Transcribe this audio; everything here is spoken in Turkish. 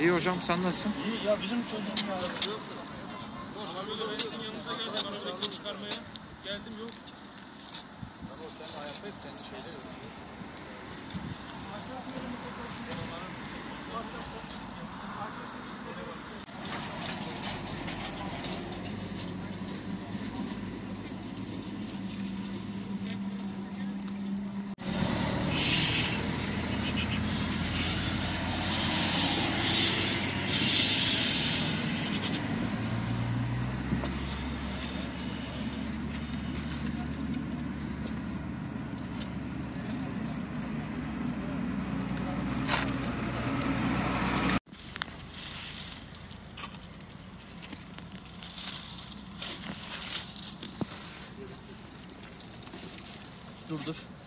İyi hocam, sen nasılsın? İyi ya, bizim çocuğum ya. Normalde ben sizin yanınıza geldim, arabayı çıkarmaya geldim, yok. Ama o sen hayatta et, kendi şeyleri öğreniyor. Dur.